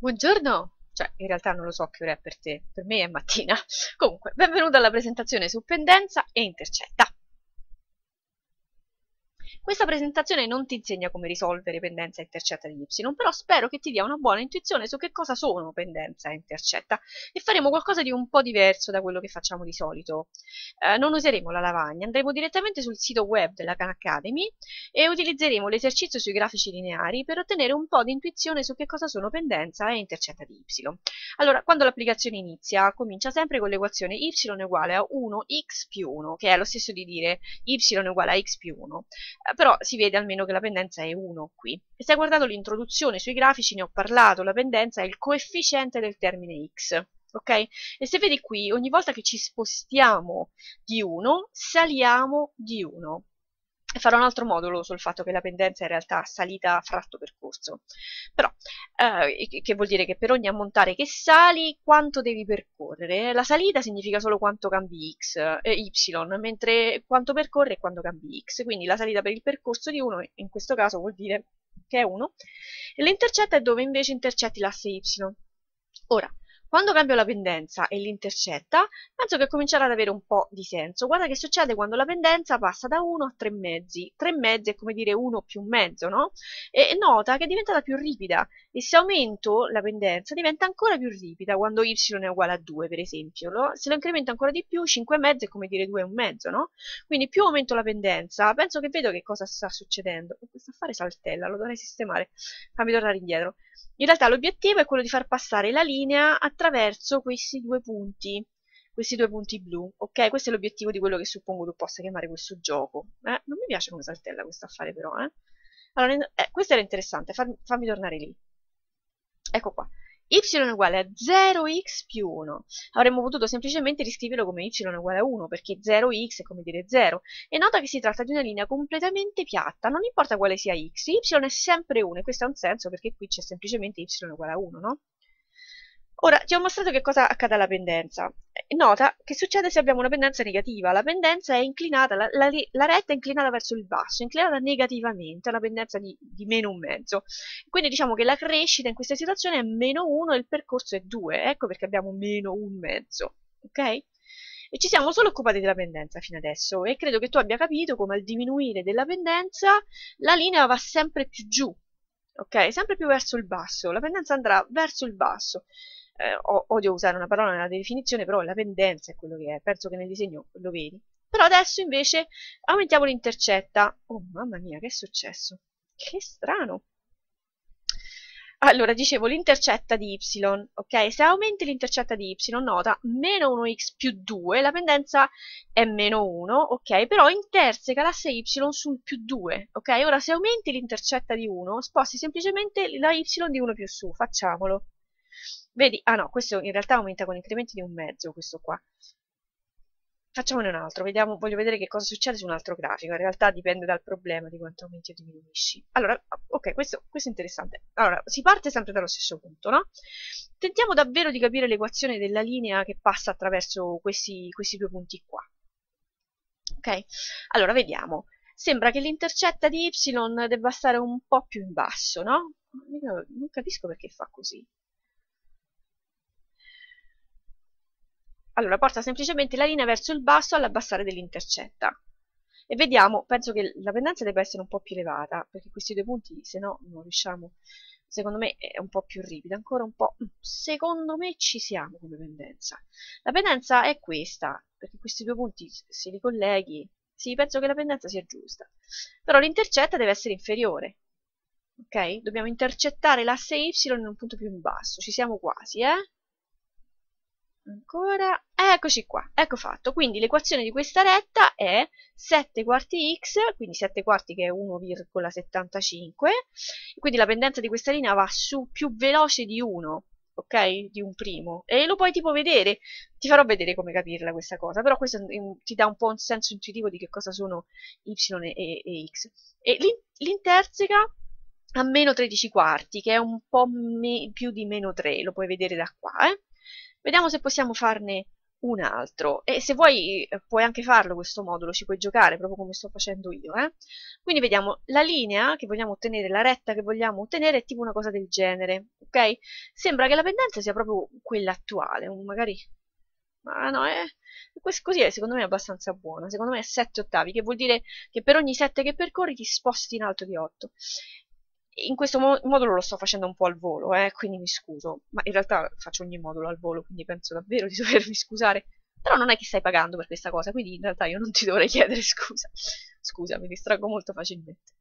Buongiorno! Cioè, in realtà non lo so che ora è per te, per me è mattina. Comunque, benvenuto alla presentazione su pendenza e intercetta. Questa presentazione non ti insegna come risolvere pendenza e intercetta di y, però spero che ti dia una buona intuizione su che cosa sono pendenza e intercetta, e faremo qualcosa di un po' diverso da quello che facciamo di solito. Non useremo la lavagna, andremo direttamente sul sito web della Khan Academy e utilizzeremo l'esercizio sui grafici lineari per ottenere un po' di intuizione su che cosa sono pendenza e intercetta di y. Allora, quando l'applicazione inizia, comincia sempre con l'equazione y uguale a 1x più 1, che è lo stesso di dire y uguale a x più 1. Però si vede almeno che la pendenza è 1 qui. E se hai guardato l'introduzione sui grafici ne ho parlato, la pendenza è il coefficiente del termine x, ok? E se vedi qui, ogni volta che ci spostiamo di 1, saliamo di 1. Farò un altro modulo sul fatto che la pendenza in realtà è salita fratto percorso. Però, che vuol dire che per ogni ammontare che sali, quanto devi percorrere? La salita significa solo quanto cambi x, y, mentre quanto percorre è quando cambi x. Quindi la salita per il percorso di 1, in questo caso vuol dire che è 1, e l'intercetta è dove invece intercetti l'asse y. Ora, quando cambio la pendenza e l'intercetta, penso che comincerà ad avere un po' di senso. Guarda che succede quando la pendenza passa da 1 a 3 mezzi. 3 mezzi è come dire 1 più mezzo, no? E nota che è diventata più ripida. E se aumento la pendenza diventa ancora più ripida quando y è uguale a 2, per esempio. No? Se lo incremento ancora di più, 5 mezzi è come dire 2 e un mezzo, no? Quindi più aumento la pendenza, penso che vedo che cosa sta succedendo. Questo affare saltella, lo dovrei sistemare. Fammi tornare indietro. In realtà l'obiettivo è quello di far passare la linea attraverso questi due punti blu, ok? Questo è l'obiettivo di quello che suppongo tu possa chiamare questo gioco. Non mi piace come saltella questo affare però, Allora, questo era interessante, fammi tornare lì. Ecco qua. Y uguale a 0x più 1. Avremmo potuto semplicemente riscriverlo come y uguale a 1, perché 0x è come dire 0. E nota che si tratta di una linea completamente piatta, non importa quale sia x, y è sempre 1, e questo ha un senso perché qui c'è semplicemente y uguale a 1, no? Ora, ti ho mostrato che cosa accade alla pendenza. Nota che succede se abbiamo una pendenza negativa. La pendenza è inclinata, la retta è inclinata verso il basso, è inclinata negativamente, è una pendenza di meno un mezzo. Quindi diciamo che la crescita in questa situazione è meno 1 e il percorso è 2. Ecco perché abbiamo meno un mezzo, ok? E ci siamo solo occupati della pendenza fino adesso, e credo che tu abbia capito come al diminuire della pendenza la linea va sempre più giù, ok? Sempre più verso il basso, la pendenza andrà verso il basso. Odio usare una parola nella definizione, però la pendenza è quello che è, penso che nel disegno lo vedi. Però adesso invece aumentiamo l'intercetta. Oh mamma mia, che è successo? Che strano! Allora, dicevo l'intercetta di y, ok? Se aumenti l'intercetta di y, nota, meno 1x più 2, la pendenza è meno 1, ok? Però interseca l'asse y sul più 2, ok? Ora, se aumenti l'intercetta di 1, sposti semplicemente la y di 1 più su, facciamolo. Vedi? Ah no, questo in realtà aumenta con incrementi di un mezzo, questo qua. Facciamone un altro, vediamo, voglio vedere che cosa succede su un altro grafico. In realtà dipende dal problema di quanto aumenti o diminuisci. Allora, ok, questo è interessante. Allora, si parte sempre dallo stesso punto, no? Tentiamo davvero di capire l'equazione della linea che passa attraverso questi due punti qua. Ok? Allora, vediamo. Sembra che l'intercetta di y debba stare un po' più in basso, no? Io non capisco perché fa così. Allora, porta semplicemente la linea verso il basso all'abbassare dell'intercetta. E vediamo, penso che la pendenza debba essere un po' più elevata, perché questi due punti, se no, non riusciamo... Secondo me è un po' più ripida, ancora un po'... Secondo me ci siamo come pendenza. La pendenza è questa, perché questi due punti, se li colleghi... Sì, penso che la pendenza sia giusta. Però l'intercetta deve essere inferiore, ok? Dobbiamo intercettare l'asse y in un punto più in basso. Ci siamo quasi, Ancora, eccoci qua, ecco fatto. Quindi l'equazione di questa retta è 7 quarti x, quindi 7 quarti che è 1,75, quindi la pendenza di questa linea va su più veloce di 1, ok? Di un primo, e lo puoi tipo vedere, ti farò vedere come capirla questa cosa, però questo ti dà un po' un senso intuitivo di che cosa sono y e x. E l'interseca a meno 13 quarti, che è un po' più di meno 3, lo puoi vedere da qua, Vediamo se possiamo farne un altro, e se vuoi puoi anche farlo questo modulo, ci puoi giocare proprio come sto facendo io, eh? Quindi vediamo la linea che vogliamo ottenere, la retta che vogliamo ottenere è tipo una cosa del genere, ok? Sembra che la pendenza sia proprio quella attuale, magari, ma no, così è, secondo me è abbastanza buona, secondo me è 7/8, che vuol dire che per ogni 7 che percorri ti sposti in alto di 8. In questo modulo lo sto facendo un po' al volo, quindi mi scuso, ma in realtà faccio ogni modulo al volo, quindi penso davvero di dovermi scusare, però non è che stai pagando per questa cosa, quindi in realtà io non ti dovrei chiedere scusa, mi distraggo molto facilmente.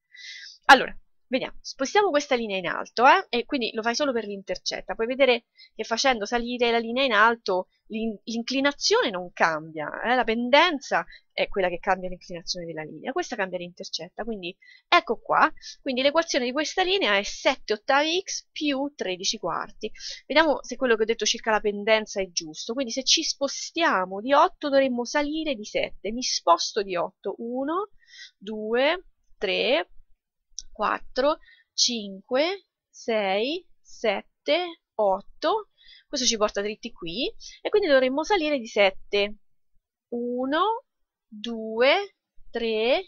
Allora, vediamo, spostiamo questa linea in alto, e quindi lo fai solo per l'intercetta, puoi vedere che facendo salire la linea in alto l'inclinazione non cambia, la pendenza è quella che cambia l'inclinazione della linea, questa cambia l'intercetta, quindi ecco qua, quindi l'equazione di questa linea è 7/8 x più 13/4, vediamo se quello che ho detto circa la pendenza è giusto, quindi se ci spostiamo di 8 dovremmo salire di 7, mi sposto di 8, 1, 2, 3, 4, 5, 6, 7, 8, questo ci porta dritti qui, e quindi dovremmo salire di 7, 1, 2, 3,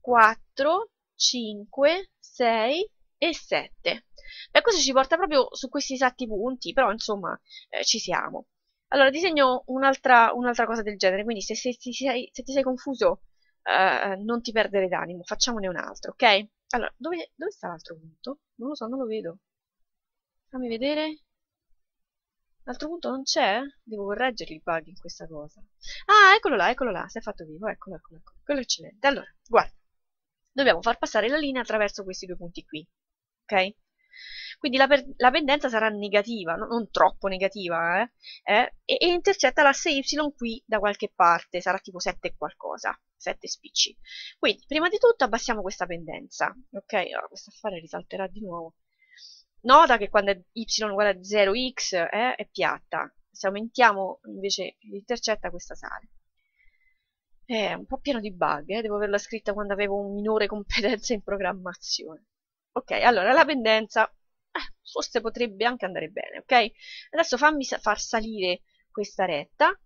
4, 5, 6 e 7. Beh, questo ci porta proprio su questi esatti punti, però insomma ci siamo. Allora, disegno un'altra cosa del genere, quindi se ti sei confuso non ti perdere d'animo, facciamone un altro, ok? Allora, dove sta l'altro punto? Non lo so, non lo vedo. Fammi vedere. L'altro punto non c'è? Devo correggere il bug in questa cosa. Ah, eccolo là, si è fatto vivo, eccolo. Quello è eccellente. Allora, guarda. Dobbiamo far passare la linea attraverso questi due punti qui, ok? Quindi la pendenza sarà negativa, non troppo negativa, e intercetta l'asse y qui da qualche parte, sarà tipo 7 qualcosa, 7 spicci. Quindi, prima di tutto abbassiamo questa pendenza, ok? Allora, questo affare risalterà di nuovo. Nota che quando è y uguale a 0x è piatta, se aumentiamo invece l'intercetta questa sale. È un po' pieno di bug, devo averla scritta quando avevo minore competenza in programmazione. Ok, allora la pendenza forse potrebbe anche andare bene, ok? Adesso fammi far salire questa retta,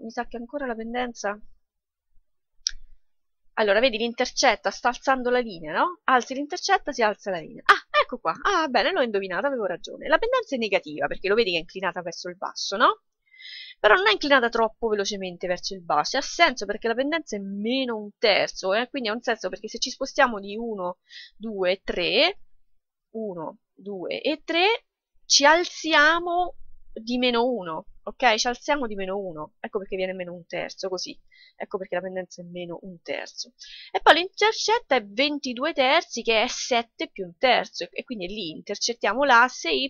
mi sa che ancora la pendenza... Allora, vedi l'intercetta sta alzando la linea, no? Alzi l'intercetta, si alza la linea. Ah, ecco qua. Ah, bene, l'ho indovinata, avevo ragione. La pendenza è negativa, perché lo vedi che è inclinata verso il basso, no? Però non è inclinata troppo velocemente verso il basso. Ha senso perché la pendenza è meno 1/3, quindi ha un senso perché se ci spostiamo di 1, 2 e 3, ci alziamo di meno 1, ok? Ci alziamo di meno 1, ecco perché viene meno 1/3, così. Ecco perché la pendenza è meno 1/3. E poi l'intercetta è 22/3, che è 7 più 1/3, e quindi lì intercettiamo l'asse y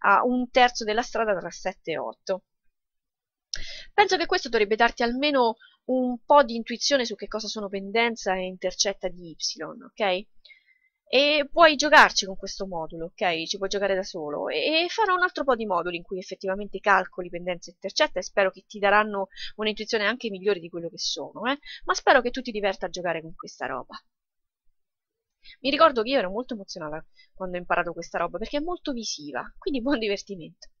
a 1/3 della strada tra 7 e 8. Penso che questo dovrebbe darti almeno un po' di intuizione su che cosa sono pendenza e intercetta di y, ok? E puoi giocarci con questo modulo, ok? Ci puoi giocare da solo, e farò un altro po' di moduli in cui effettivamente calcoli pendenza e intercetta, e spero che ti daranno un'intuizione anche migliore di quello che sono, ma spero che tu ti diverta a giocare con questa roba. Mi ricordo che io ero molto emozionata quando ho imparato questa roba, perché è molto visiva, quindi buon divertimento.